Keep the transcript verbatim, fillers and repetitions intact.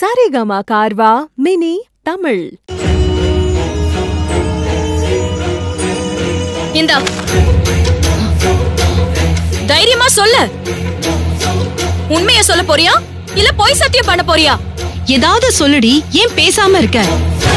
सारेगामा कारवा मिनी तमिल इंदा தைரியமா சொல்லு உண்மையை சொல்ல போறியா இல்ல போய் சத்தியம் பண்ண போறியா ஏதாவது சொல்லுடி ஏன் பேசாம இருக்க